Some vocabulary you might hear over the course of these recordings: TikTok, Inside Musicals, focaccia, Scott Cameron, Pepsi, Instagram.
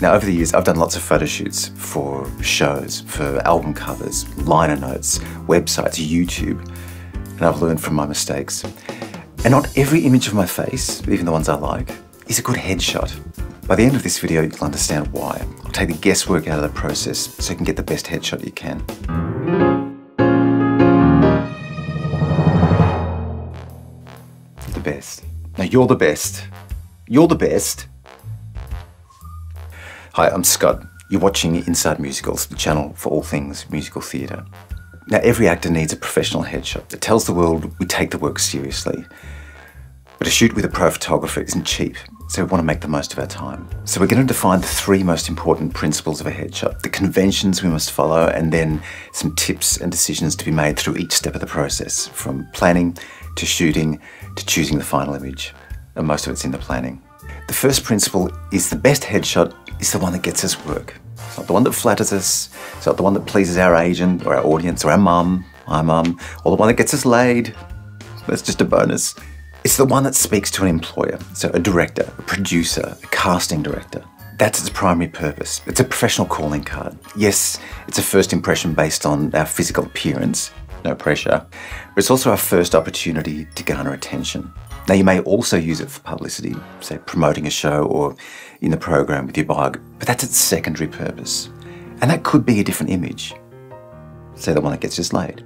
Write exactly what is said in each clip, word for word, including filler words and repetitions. Now, over the years, I've done lots of photo shoots for shows, for album covers, liner notes, websites, YouTube, and I've learned from my mistakes. And not every image of my face, even the ones I like, is a good headshot. By the end of this video, you'll understand why. I'll take the guesswork out of the process so you can get the best headshot you can. The best. Now, you're the best. You're the best. Hi, I'm Scott. You're watching Inside Musicals, the channel for all things musical theatre. Now, every actor needs a professional headshot that tells the world we take the work seriously. But a shoot with a pro photographer isn't cheap, so we want to make the most of our time. So we're going to define the three most important principles of a headshot, the conventions we must follow, and then some tips and decisions to be made through each step of the process, from planning to shooting to choosing the final image. And most of it's in the planning. The first principle is the best headshot is the one that gets us work. It's not the one that flatters us, it's not the one that pleases our agent or our audience or our mum, my mum, or the one that gets us laid. That's just a bonus. It's the one that speaks to an employer, so a director, a producer, a casting director. That's its primary purpose. It's a professional calling card. Yes, it's a first impression based on our physical appearance, no pressure, but it's also our first opportunity to garner attention. Now, you may also use it for publicity, say promoting a show or in the program with your bio, but that's its secondary purpose. And that could be a different image. Say the one that gets just laid.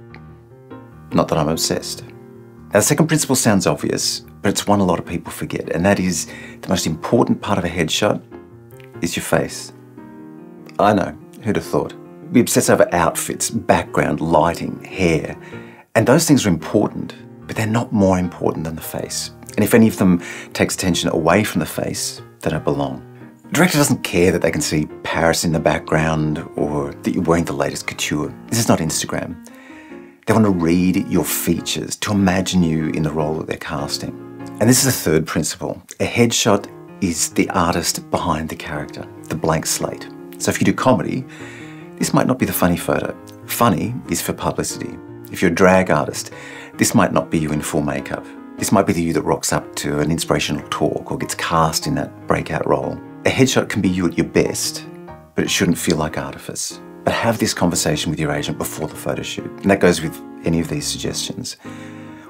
Not that I'm obsessed. Now, the second principle sounds obvious, but it's one a lot of people forget, and that is the most important part of a headshot is your face. I know, who'd have thought? We obsess over outfits, background, lighting, hair, and those things are important. But they're not more important than the face. And if any of them takes attention away from the face, they don't belong. The director doesn't care that they can see Paris in the background or that you're wearing the latest couture. This is not Instagram. They want to read your features, to imagine you in the role that they're casting. And this is the third principle. A headshot is the artist behind the character, the blank slate. So if you do comedy, this might not be the funny photo. Funny is for publicity. If you're a drag artist, this might not be you in full makeup. This might be the you that rocks up to an inspirational talk or gets cast in that breakout role. A headshot can be you at your best, but it shouldn't feel like artifice. But have this conversation with your agent before the photo shoot. And that goes with any of these suggestions.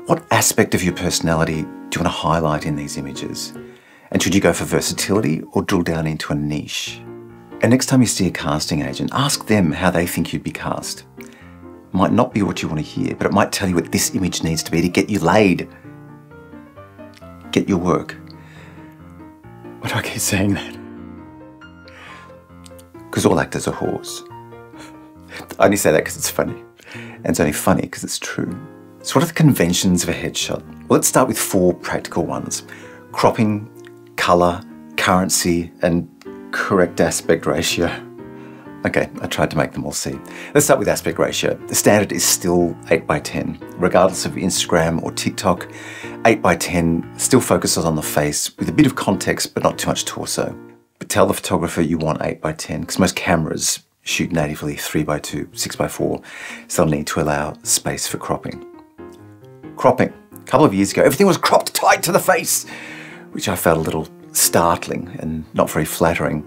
What aspect of your personality do you want to highlight in these images? And should you go for versatility or drill down into a niche? And next time you see a casting agent, ask them how they think you'd be cast. Might not be what you want to hear, but it might tell you what this image needs to be to get you laid. Get your work. Why do I keep saying that? Because all actors are whores. I only say that because it's funny. And it's only funny because it's true. So what are the conventions of a headshot? Well, let's start with four practical ones. Cropping, colour, currency, and correct aspect ratio. Okay, I tried to make them all see. Let's start with aspect ratio. The standard is still eight by ten. Regardless of Instagram or TikTok, eight by ten still focuses on the face with a bit of context, but not too much torso. But tell the photographer you want eight by ten, because most cameras shoot natively three by two, six by four, so they'll need to allow space for cropping. Cropping. A couple of years ago, everything was cropped tight to the face, which I found a little startling and not very flattering.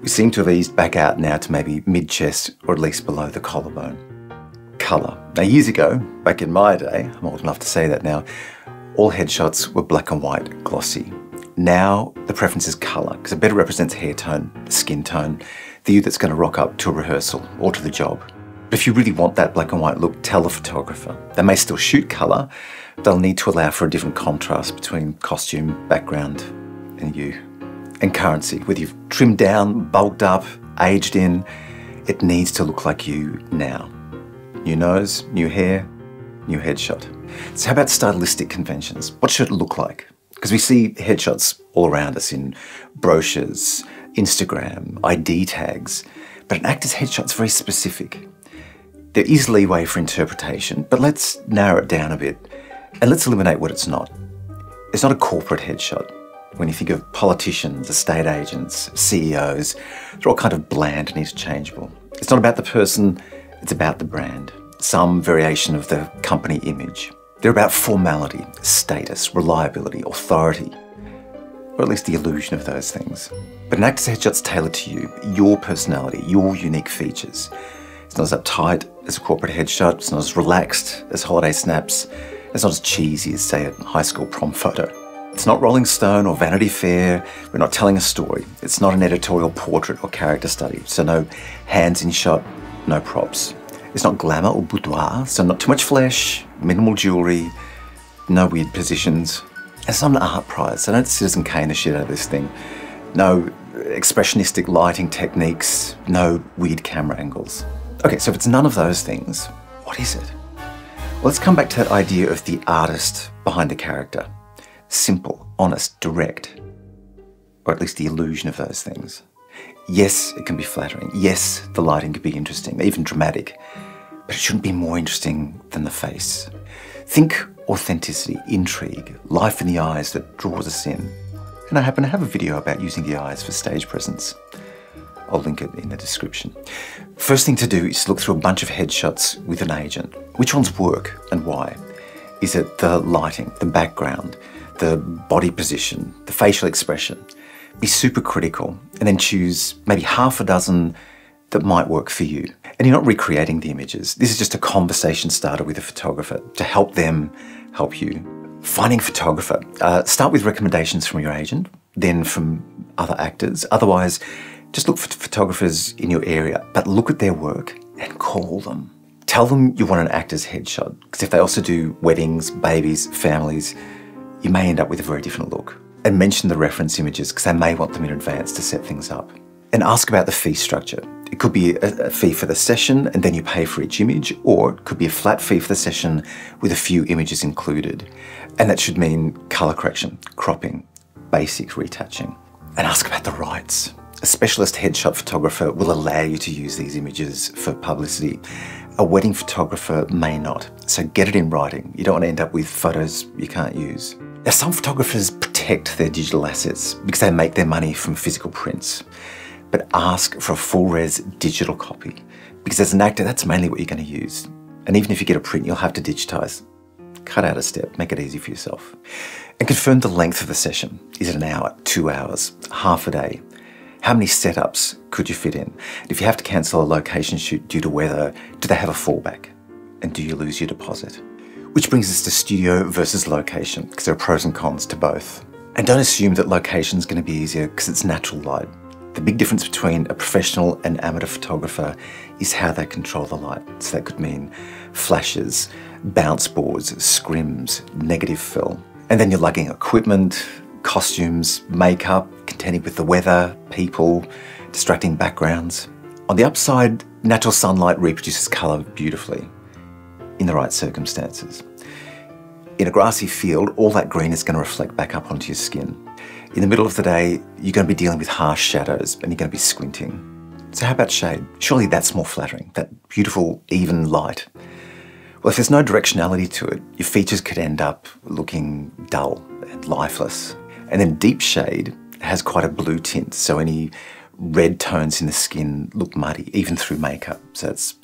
We seem to have eased back out now to maybe mid-chest or at least below the collarbone. Colour. Now, years ago, back in my day, I'm old enough to say that now, all headshots were black and white, glossy. Now, the preference is colour, because it better represents hair tone, skin tone, the you that's going to rock up to a rehearsal or to the job. But if you really want that black and white look, tell the photographer. They may still shoot colour, but they'll need to allow for a different contrast between costume, background, and you. And currency, whether you've trimmed down, bulked up, aged in, it needs to look like you now. New nose, new hair, new headshot. So how about stylistic conventions? What should it look like? Because we see headshots all around us in brochures, Instagram, I D tags, but an actor's headshot's very specific. There is leeway for interpretation, but let's narrow it down a bit and let's eliminate what it's not. It's not a corporate headshot. When you think of politicians, estate agents, C E Os, they're all kind of bland and interchangeable. It's not about the person, it's about the brand, some variation of the company image. They're about formality, status, reliability, authority. or at least the illusion of those things. But an actor's headshot's tailored to you, your personality, your unique features. It's not as uptight as a corporate headshot, it's not as relaxed as holiday snaps, it's not as cheesy as, say, a high school prom photo. It's not Rolling Stone or Vanity Fair, we're not telling a story. It's not an editorial portrait or character study, so no hands in shot, no props. It's not glamour or boudoir, so not too much flesh, minimal jewellery, no weird positions. It's not an art prize, so don't Citizen Kane the shit out of this thing. No expressionistic lighting techniques, no weird camera angles. Okay, so if it's none of those things, what is it? Well, let's come back to that idea of the artist behind the character. Simple, honest, direct, or at least the illusion of those things. Yes, it can be flattering. Yes, the lighting can be interesting, even dramatic, but it shouldn't be more interesting than the face. Think authenticity, intrigue, life in the eyes that draws us in. And I happen to have a video about using the eyes for stage presence. I'll link it in the description. First thing to do is look through a bunch of headshots with an agent. Which ones work and why? Is it the lighting, the background, the body position, the facial expression? Be super critical and then choose maybe half a dozen that might work for you. And you're not recreating the images. This is just a conversation starter with a photographer to help them help you. Finding a photographer. Uh, start with recommendations from your agent, then from other actors. Otherwise, just look for photographers in your area, but look at their work and call them. Tell them you want an actor's headshot, because if they also do weddings, babies, families, you may end up with a very different look. And mention the reference images, because they may want them in advance to set things up. And ask about the fee structure. It could be a, a fee for the session and then you pay for each image, or it could be a flat fee for the session with a few images included. And that should mean color correction, cropping, basic retouching. And ask about the rights. A specialist headshot photographer will allow you to use these images for publicity. A wedding photographer may not, so get it in writing. You don't want to end up with photos you can't use. Now, some photographers protect their digital assets because they make their money from physical prints, but ask for a full-res digital copy, because as an actor, that's mainly what you're going to use. And even if you get a print, you'll have to digitize. Cut out a step, make it easy for yourself. And confirm the length of the session. Is it an hour, two hours, half a day? How many setups could you fit in? And if you have to cancel a location shoot due to weather, do they have a fallback? And do you lose your deposit? Which brings us to studio versus location, because there are pros and cons to both. And don't assume that location is going to be easier because it's natural light. The big difference between a professional and amateur photographer is how they control the light. So that could mean flashes, bounce boards, scrims, negative fill. And then you're lugging equipment, costumes, makeup, contending with the weather, people, distracting backgrounds. On the upside, natural sunlight reproduces colour beautifully in the right circumstances. In a grassy field, all that green is going to reflect back up onto your skin. In the middle of the day, you're going to be dealing with harsh shadows and you're going to be squinting. So how about shade? Surely that's more flattering, that beautiful, even light. Well, if there's no directionality to it, your features could end up looking dull and lifeless. And then deep shade has quite a blue tint, so any red tones in the skin look muddy, even through makeup. So it's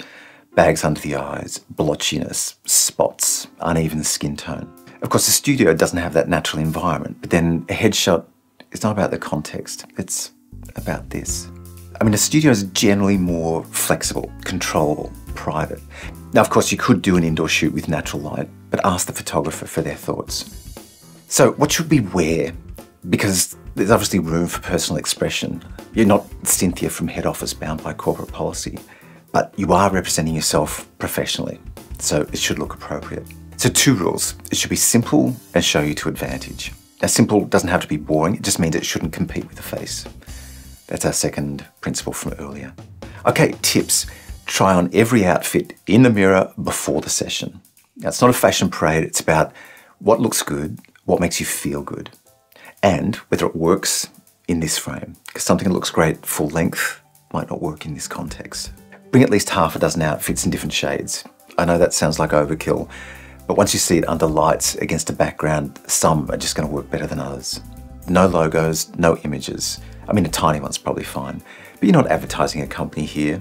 bags under the eyes, blotchiness, spots, uneven skin tone. Of course, the studio doesn't have that natural environment, but then a headshot is not about the context, it's about this. I mean, a studio is generally more flexible, controllable, private. Now, of course, you could do an indoor shoot with natural light, but ask the photographer for their thoughts. So what should we wear? Because there's obviously room for personal expression. You're not Cynthia from head office bound by corporate policy, but you are representing yourself professionally, so it should look appropriate. So two rules. It should be simple and show you to advantage. Now, simple doesn't have to be boring. It just means it shouldn't compete with the face. That's our second principle from earlier. Okay, tips. Try on every outfit in the mirror before the session. Now, it's not a fashion parade. It's about what looks good, what makes you feel good, and whether it works in this frame, because something that looks great full length might not work in this context. Bring at least half a dozen outfits in different shades. I know that sounds like overkill, but once you see it under lights against a background, some are just going to work better than others. No logos, no images. I mean, a tiny one's probably fine, but you're not advertising a company here.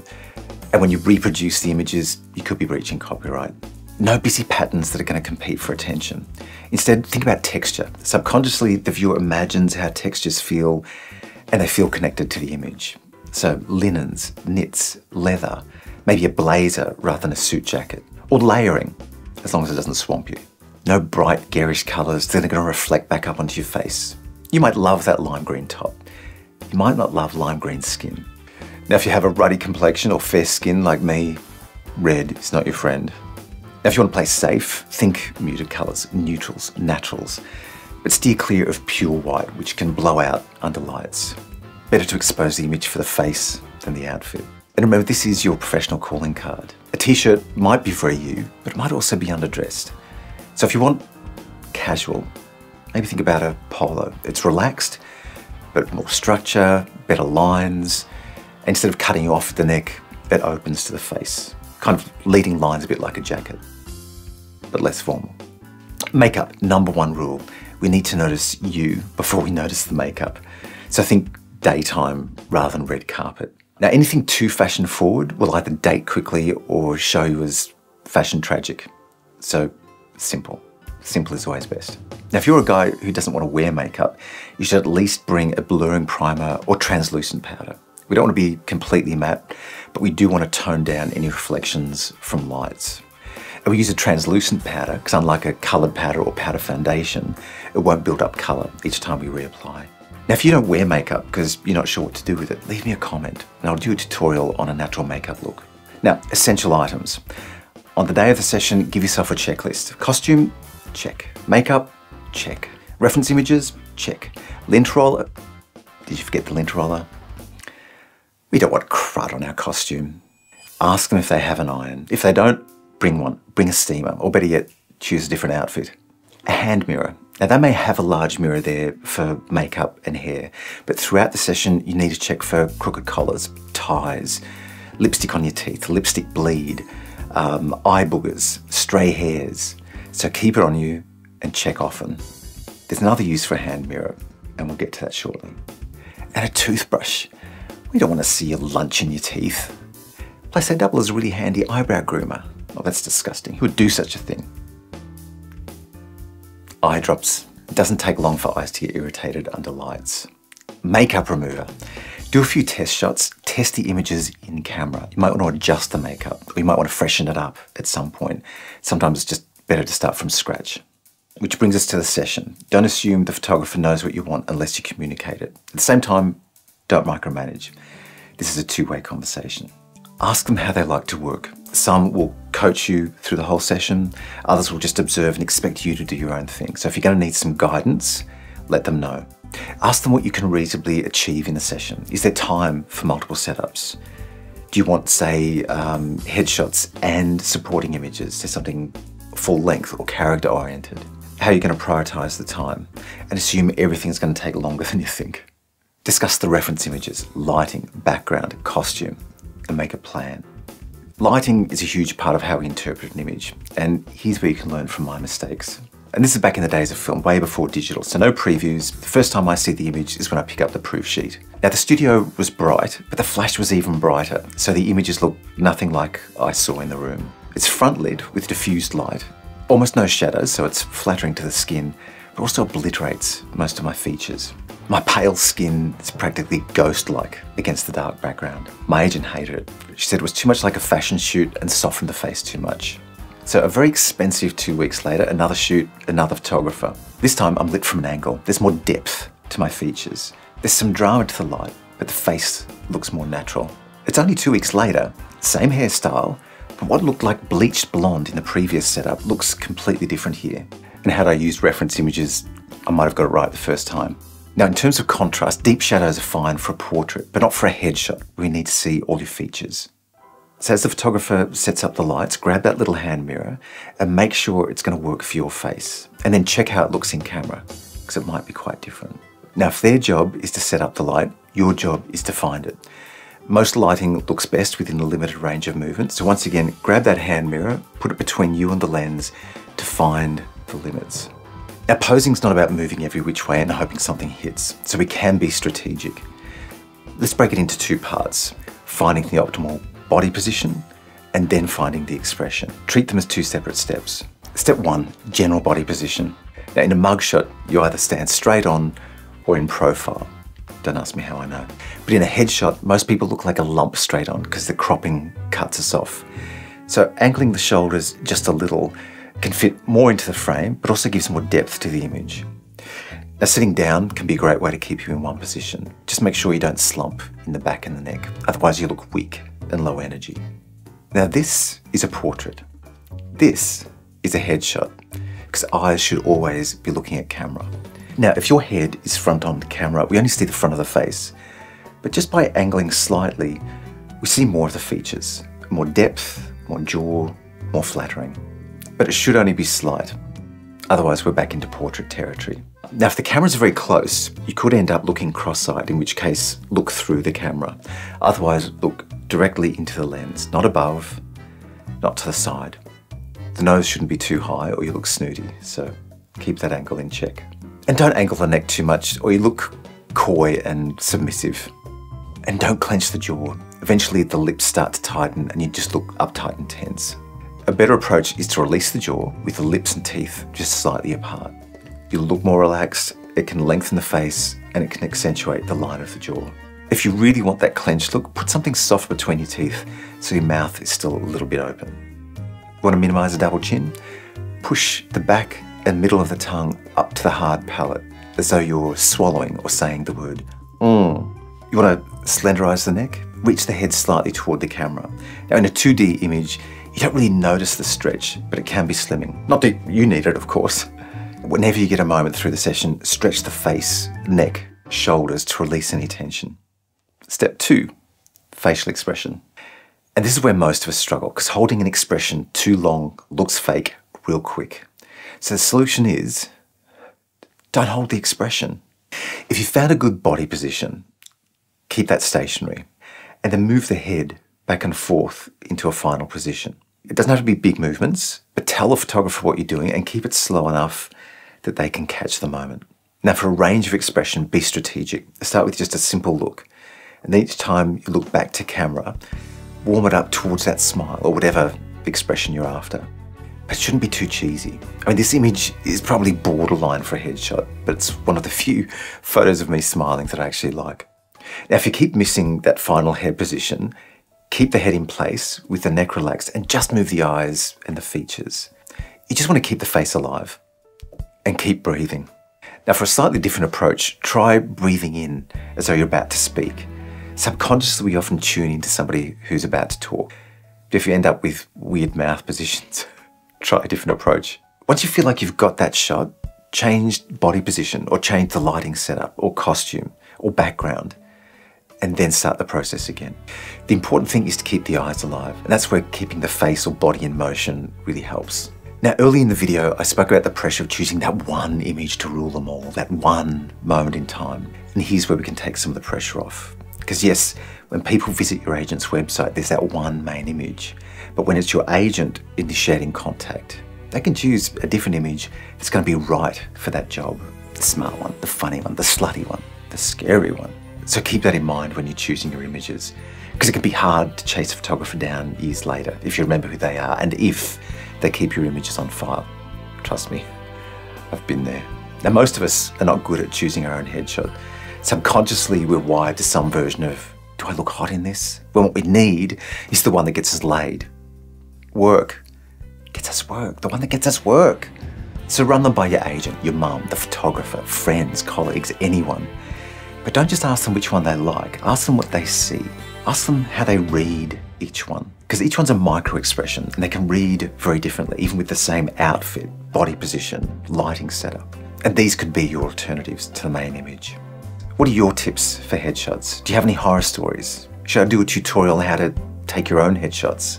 And when you reproduce the images, you could be breaching copyright. No busy patterns that are going to compete for attention. Instead, think about texture. Subconsciously, the viewer imagines how textures feel, and they feel connected to the image. So linens, knits, leather, maybe a blazer rather than a suit jacket, or layering, as long as it doesn't swamp you. No bright, garish colours that are going to reflect back up onto your face. You might love that lime green top. You might not love lime green skin. Now, if you have a ruddy complexion or fair skin like me, red is not your friend. Now, if you want to play safe, think muted colours, neutrals, naturals, but steer clear of pure white, which can blow out under lights. Better to expose the image for the face than the outfit. And remember, this is your professional calling card. A t-shirt might be very you, but it might also be underdressed. So if you want casual, maybe think about a polo. It's relaxed, but more structure, better lines. Instead of cutting you off at the neck, it opens to the face. Kind of leading lines a bit like a jacket, but less formal. Makeup, number one rule. We need to notice you before we notice the makeup. So think daytime rather than red carpet. Now, anything too fashion forward will either date quickly or show you as fashion tragic. So simple. Simple is always best. Now, if you're a guy who doesn't want to wear makeup, you should at least bring a blurring primer or translucent powder. We don't want to be completely matte, but we do want to tone down any reflections from lights. And we use a translucent powder, because unlike a coloured powder or powder foundation, it won't build up colour each time we reapply. Now, if you don't wear makeup because you're not sure what to do with it, leave me a comment and I'll do a tutorial on a natural makeup look. Now, essential items. On the day of the session, give yourself a checklist. Costume, check. Makeup, check. Reference images, check. Lint roller, did you forget the lint roller? We don't want crud on our costume. Ask them if they have an iron. If they don't, bring one, bring a steamer, or better yet, choose a different outfit. A hand mirror. Now, they may have a large mirror there for makeup and hair, but throughout the session, you need to check for crooked collars, ties, lipstick on your teeth, lipstick bleed, um, eye boogers, stray hairs. So keep it on you and check often. There's another use for a hand mirror, and we'll get to that shortly. And a toothbrush. We don't want to see your lunch in your teeth. Plus, they double as a really handy eyebrow groomer. Oh, that's disgusting. Who would do such a thing? Eye drops. It doesn't take long for eyes to get irritated under lights. Makeup remover. Do a few test shots. Test the images in camera. You might want to adjust the makeup, or you might want to freshen it up at some point. Sometimes it's just better to start from scratch. Which brings us to the session. Don't assume the photographer knows what you want unless you communicate it. At the same time, don't micromanage. This is a two-way conversation. Ask them how they like to work. Some will coach you through the whole session. Others will just observe and expect you to do your own thing. So if you're going to need some guidance, let them know. Ask them what you can reasonably achieve in a session. Is there time for multiple setups? Do you want, say, um, headshots and supporting images? So something full length or character oriented? How are you going to prioritize the time? And assume everything's going to take longer than you think. Discuss the reference images, lighting, background, costume, and make a plan. Lighting is a huge part of how we interpret an image, and here's where you can learn from my mistakes. And this is back in the days of film, way before digital, so no previews. The first time I see the image is when I pick up the proof sheet. Now, the studio was bright, but the flash was even brighter, so the images look nothing like I saw in the room. It's front lit with diffused light, almost no shadows, so it's flattering to the skin, but also obliterates most of my features. My pale skin is practically ghost-like against the dark background. My agent hated it. She said it was too much like a fashion shoot and softened the face too much. So a very expensive two weeks later, another shoot, another photographer. This time I'm lit from an angle. There's more depth to my features. There's some drama to the light, but the face looks more natural. It's only two weeks later, same hairstyle, but what looked like bleached blonde in the previous setup looks completely different here. And had I used reference images, I might have got it right the first time. Now, in terms of contrast, deep shadows are fine for a portrait, but not for a headshot. We need to see all your features. So as the photographer sets up the lights, grab that little hand mirror and make sure it's going to work for your face. And then check how it looks in camera, because it might be quite different. Now, if their job is to set up the light, your job is to find it. Most lighting looks best within a limited range of movement. So once again, grab that hand mirror, put it between you and the lens to find the limits. Now, posing's not about moving every which way and hoping something hits, so we can be strategic. Let's break it into two parts, finding the optimal body position and then finding the expression. Treat them as two separate steps. Step one, general body position. Now in a mugshot, you either stand straight on or in profile. Don't ask me how I know. But in a headshot, most people look like a lump straight on because the cropping cuts us off. So angling the shoulders just a little can fit more into the frame, but also gives more depth to the image. Now sitting down can be a great way to keep you in one position. Just make sure you don't slump in the back and the neck, otherwise you look weak and low energy. Now this is a portrait. This is a headshot, because eyes should always be looking at camera. Now if your head is front on camera, we only see the front of the face, but just by angling slightly, we see more of the features, more depth, more jaw, more flattering. But it should only be slight, otherwise we're back into portrait territory. Now if the camera's very close, you could end up looking cross-eyed, in which case look through the camera. Otherwise look directly into the lens, not above, not to the side. The nose shouldn't be too high or you look snooty, so keep that angle in check. And don't angle the neck too much or you look coy and submissive. And don't clench the jaw. Eventually the lips start to tighten and you just look uptight and tense. A better approach is to release the jaw with the lips and teeth just slightly apart. You'll look more relaxed, it can lengthen the face and it can accentuate the line of the jaw. If you really want that clenched look, put something soft between your teeth so your mouth is still a little bit open. You want to minimise a double chin? Push the back and middle of the tongue up to the hard palate as though you're swallowing or saying the word mmm. You want to slenderise the neck? Reach the head slightly toward the camera. Now in a two D image, you don't really notice the stretch, but it can be slimming. Not that you need it, of course. Whenever you get a moment through the session, stretch the face, neck, shoulders to release any tension. Step two, facial expression. And this is where most of us struggle because holding an expression too long looks fake real quick. So the solution is, don't hold the expression. If you found a good body position, keep that stationary and then move the head back and forth into a final position. It doesn't have to be big movements, but tell the photographer what you're doing and keep it slow enough that they can catch the moment. Now for a range of expression, be strategic. Start with just a simple look. And each time you look back to camera, warm it up towards that smile or whatever expression you're after. But it shouldn't be too cheesy. I mean, this image is probably borderline for a headshot, but it's one of the few photos of me smiling that I actually like. Now, if you keep missing that final head position, keep the head in place with the neck relaxed and just move the eyes and the features. You just want to keep the face alive and keep breathing. Now for a slightly different approach, try breathing in as though you're about to speak. Subconsciously, we often tune into somebody who's about to talk. But if you end up with weird mouth positions, try a different approach. Once you feel like you've got that shot, change body position or change the lighting setup or costume or background, and then start the process again. The important thing is to keep the eyes alive, and that's where keeping the face or body in motion really helps. Now, early in the video, I spoke about the pressure of choosing that one image to rule them all, that one moment in time. And here's where we can take some of the pressure off. Because yes, when people visit your agent's website, there's that one main image. But when it's your agent initiating contact, they can choose a different image that's gonna be right for that job. The smart one, the funny one, the slutty one, the scary one. So keep that in mind when you're choosing your images, because it can be hard to chase a photographer down years later if you remember who they are and if they keep your images on file. Trust me, I've been there. Now most of us are not good at choosing our own headshot. Subconsciously we're wired to some version of, do I look hot in this? Well, what we need is the one that gets us laid. Work gets us work, the one that gets us work. So run them by your agent, your mum, the photographer, friends, colleagues, anyone. But don't just ask them which one they like, ask them what they see. Ask them how they read each one. Because each one's a micro-expression and they can read very differently, even with the same outfit, body position, lighting setup. And these could be your alternatives to the main image. What are your tips for headshots? Do you have any horror stories? Should I do a tutorial on how to take your own headshots?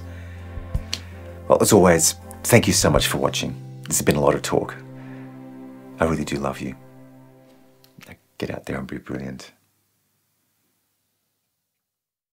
Well, as always, thank you so much for watching. This has been a lot of talk. I really do love you. Get out there and be brilliant.